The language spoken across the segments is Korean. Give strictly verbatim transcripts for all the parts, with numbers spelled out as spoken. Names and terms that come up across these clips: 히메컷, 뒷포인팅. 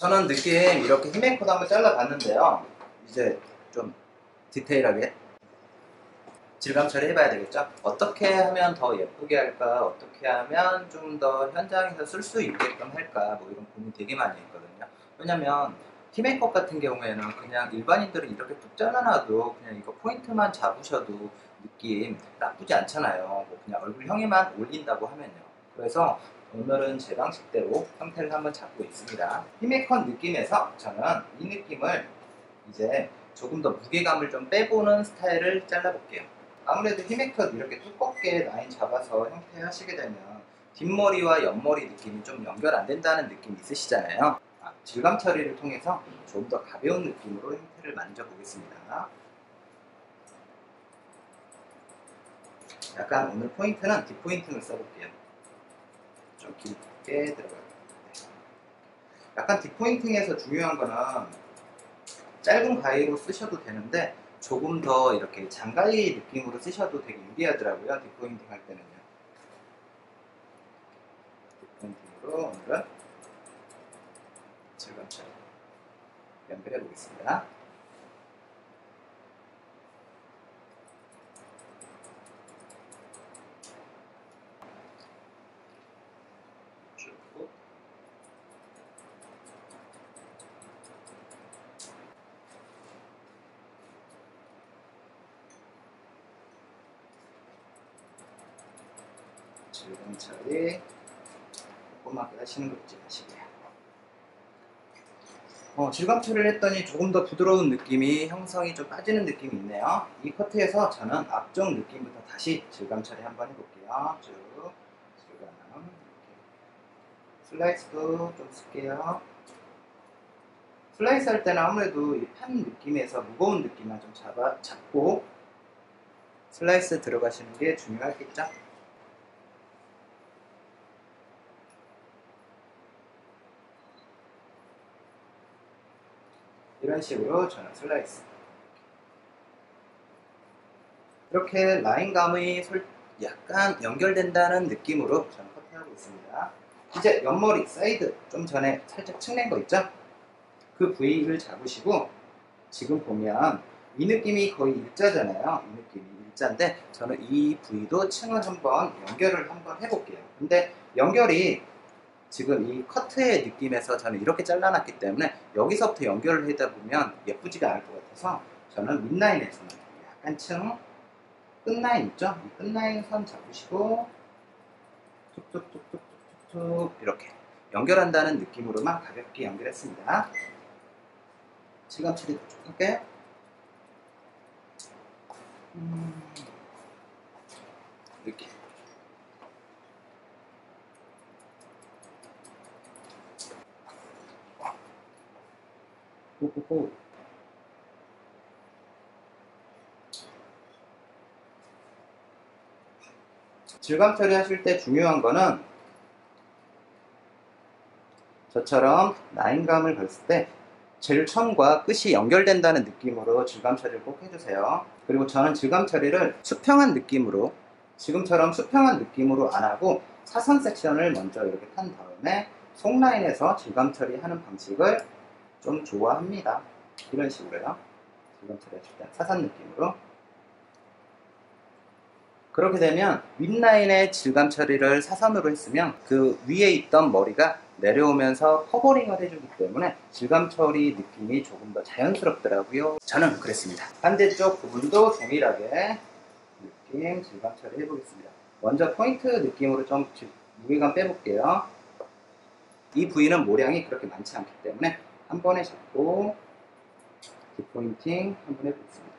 저는 느낌 이렇게 히메컷 한번 잘라봤는데요. 이제 좀 디테일하게 질감 처리해봐야 되겠죠? 어떻게 하면 더 예쁘게 할까? 어떻게 하면 좀 더 현장에서 쓸 수 있게끔 할까? 뭐 이런 고민 되게 많이 했거든요. 왜냐면 히메컷 같은 경우에는 그냥 일반인들은 이렇게 뚝 잘라놔도 그냥 이거 포인트만 잡으셔도 느낌 나쁘지 않잖아요. 뭐 그냥 얼굴형에만 올린다고 하면요. 그래서 오늘은 제 방식대로 형태를 한번 잡고 있습니다. 히메컷 느낌에서 저는 이 느낌을 이제 조금 더 무게감을 좀 빼보는 스타일을 잘라볼게요. 아무래도 히메컷 이렇게 두껍게 라인 잡아서 형태 하시게 되면 뒷머리와 옆머리 느낌이 좀 연결 안 된다는 느낌이 있으시잖아요. 아, 질감 처리를 통해서 조금 더 가벼운 느낌으로 형태를 만져보겠습니다. 약간 오늘 포인트는 뒷포인팅을 써볼게요. 좀 깊게 들어가요. 약간 뒷포인팅에서 중요한 거는 짧은 가위로 쓰셔도 되는데 조금 더 이렇게 장가위 느낌으로 쓰셔도 되게 유리하더라고요. 뒷포인팅 할 때는요. 뒷포인팅으로 오늘은 질감처럼 연결해 보겠습니다. 질감 처리 꼼꼼하게 하시는 거 잊지 마시고요. 어, 질감 처리를 했더니 조금 더 부드러운 느낌이 형성이 좀 빠지는 느낌이 있네요. 이 커트에서 저는 앞쪽 느낌부터 다시 질감 처리 한번 해볼게요. 쭉 질감 슬라이스도 좀 쓸게요. 슬라이스 할 때는 아무래도 이 판 느낌에서 무거운 느낌만 좀 잡아, 잡고 슬라이스 들어가시는 게 중요하겠죠? 이런 식으로 저는 슬라이스 이렇게 라인감이 약간 연결된다는 느낌으로 저는 커팅하고 있습니다. 이제 옆머리 사이드 좀 전에 살짝 측낸 거 있죠? 그 부위를 잡으시고 지금 보면 이 느낌이 거의 일자잖아요. 이 느낌이 일자인데 저는 이 부위도 층을 한번 연결을 한번 해볼게요. 근데 연결이 지금 이 커트의 느낌에서 저는 이렇게 잘라놨기 때문에 여기서부터 연결을 하다 보면 예쁘지가 않을 것 같아서 저는 밑라인에서는 약간 층 끝라인 있죠? 이 끝라인 선 잡으시고 툭툭툭툭툭툭 이렇게 연결한다는 느낌으로만 가볍게 연결했습니다. 질감 처리도 좀 할게요. 음, 이렇게 호호호. 질감 처리 하실 때 중요한 거는 저처럼 라인감을 걸었을 때 제일 처음과 끝이 연결된다는 느낌으로 질감 처리를 꼭 해주세요. 그리고 저는 질감 처리를 수평한 느낌으로 지금처럼 수평한 느낌으로 안 하고 사선 섹션을 먼저 이렇게 탄 다음에 속 라인에서 질감 처리하는 방식을 좀 좋아합니다. 이런 식으로요. 질감 처리하실 때 사선 느낌으로. 그렇게 되면 윗라인의 질감 처리를 사선으로 했으면 그 위에 있던 머리가 내려오면서 커버링을 해주기 때문에 질감 처리 느낌이 조금 더 자연스럽더라고요. 저는 그랬습니다. 반대쪽 부분도 동일하게 느낌 질감 처리 해보겠습니다. 먼저 포인트 느낌으로 좀 무게감 빼볼게요. 이 부위는 모량이 그렇게 많지 않기 때문에 한 번에 잡고 뒷포인팅 한번 해보겠습니다.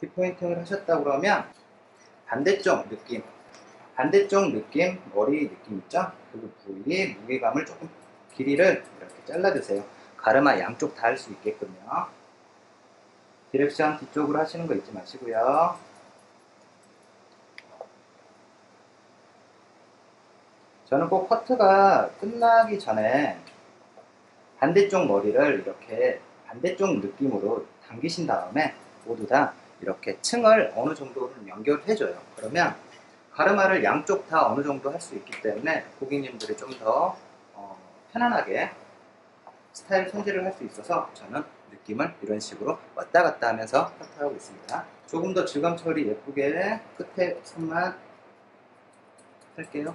뒷포인팅을 하셨다 그러면 반대쪽 느낌 반대쪽 느낌 머리 느낌 있죠? 그 부위의 무게감을 조금 길이를 이렇게 잘라주세요. 가르마 양쪽 다 할 수 있겠군요. 디렉션 뒤쪽으로 하시는 거 잊지 마시고요. 저는 꼭 커트가 끝나기 전에 반대쪽 머리를 이렇게 반대쪽 느낌으로 당기신 다음에 모두 다 이렇게 층을 어느 정도는 연결해줘요. 그러면 가르마를 양쪽 다 어느 정도 할 수 있기 때문에 고객님들이 좀 더 어, 편안하게 스타일 손질을 할 수 있어서 저는 느낌을 이런 식으로 왔다 갔다 하면서 컨트롤하고 있습니다. 조금 더 질감 처리 예쁘게 끝에 선만 할게요.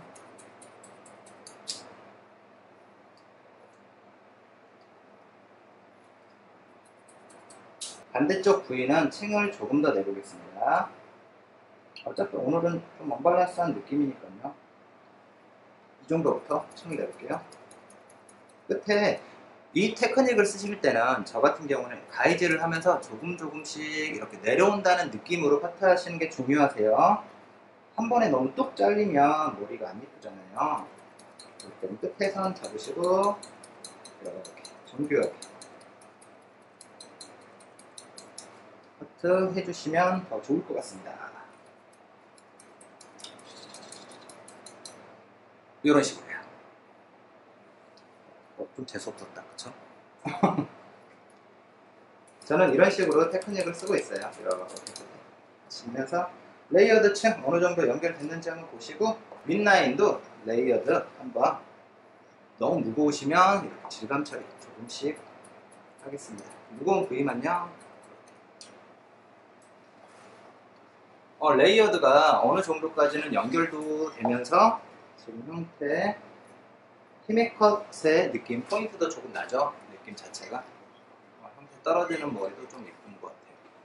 반대쪽 부위는 층을 조금 더 내보겠습니다. 어차피 오늘은 좀 언밸런스한 느낌이니까요. 이 정도부터 층을 내볼게요. 끝에 이 테크닉을 쓰실 때는 저 같은 경우는 가이즈를 하면서 조금 조금씩 이렇게 내려온다는 느낌으로 파트 하시는 게 중요하세요. 한 번에 너무 뚝 잘리면 머리가 안 예쁘잖아요. 그럼 끝에 선 잡으시고 이렇게 정교하게 파트 해주시면 더 좋을 것 같습니다. 이런 식으로요. 좀 재수없었다, 그쵸? 저는 이런 식으로 테크닉을 쓰고 있어요. 이렇게 치면서 레이어드 층 어느 정도 연결됐는지 한번 보시고, 윗라인도 레이어드 한번, 너무 무거우시면 이렇게 질감 처리 조금씩 하겠습니다. 무거운 부위만요. 어, 레이어드가 어느 정도까지는 연결도 되면서 지금 형태 히메컷의 느낌, 포인트도 조금 나죠? 느낌 자체가. 어, 형태 떨어지는 머리도 좀 예쁜 것 같아요.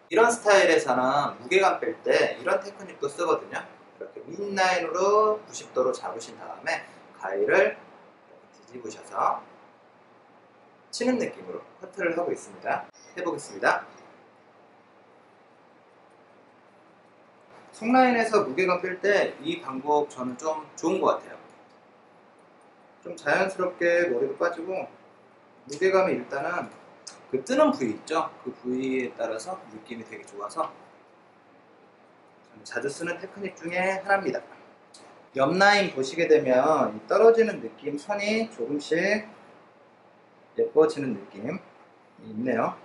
이런 스타일에서는 무게감 뺄 때 이런 테크닉도 쓰거든요. 이렇게 윗라인으로 구십 도로 잡으신 다음에 가위를 뒤집으셔서 치는 느낌으로 커트를 하고 있습니다. 해보겠습니다. 속라인에서 무게감 뺄 때 이 방법 저는 좀 좋은 것 같아요. 좀 자연스럽게 머리도 빠지고, 무게감이 일단은 그 뜨는 부위 있죠? 그 부위에 따라서 느낌이 되게 좋아서 자주 쓰는 테크닉 중에 하나입니다. 옆 라인 보시게 되면 이 떨어지는 느낌, 선이 조금씩 예뻐지는 느낌이 있네요.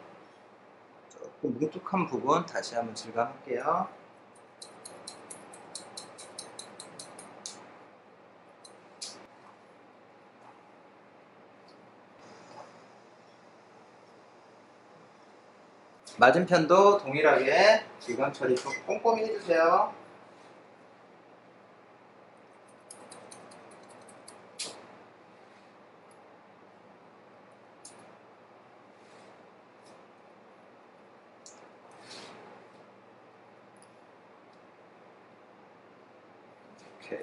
조금 뭉툭한 부분 다시 한번 질감할게요. 맞은편도 동일하게 질감 처리 좀 꼼꼼히 해주세요. 오케이.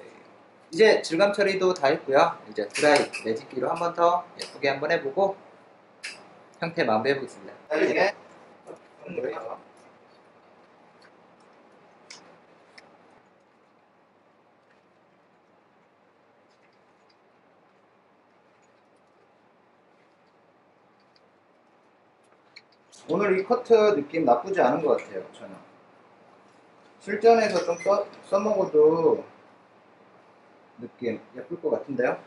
이제 질감 처리도 다 했고요. 이제 드라이 매직기로 한 번 더 예쁘게 한번 해보고 형태 마무리 해보겠습니다. 네. 오늘 이 커트 느낌 나쁘지 않은 것 같아요. 저는 실전에서 좀 써, 써먹어도 느낌 예쁠 것 같은데요.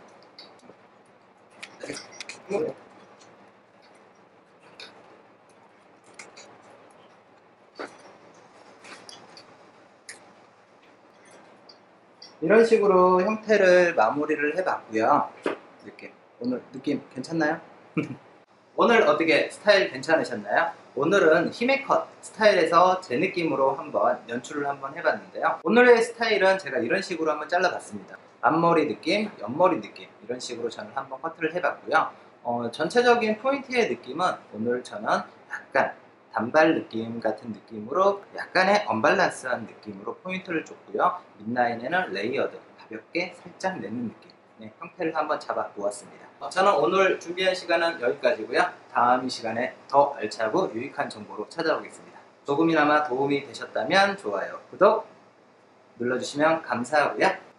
네. 이런 식으로 형태를 마무리를 해봤고요. 느낌 오늘 느낌 괜찮나요? 오늘 어떻게 스타일 괜찮으셨나요? 오늘은 히메컷 스타일에서 제 느낌으로 한번 연출을 한번 해봤는데요. 오늘의 스타일은 제가 이런 식으로 한번 잘라봤습니다. 앞머리 느낌, 옆머리 느낌 이런 식으로 저는 한번 커트를 해봤고요. 어, 전체적인 포인트의 느낌은 오늘 저는 약간 단발 느낌 같은 느낌으로 약간의 언밸런스한 느낌으로 포인트를 줬고요. 윗라인에는 레이어드 가볍게 살짝 내는 느낌, 네, 형태를 한번 잡아보았습니다. 어, 저는 오늘 준비한 시간은 여기까지고요. 다음 이 시간에 더 알차고 유익한 정보로 찾아오겠습니다. 조금이나마 도움이 되셨다면 좋아요, 구독 눌러주시면 감사하고요.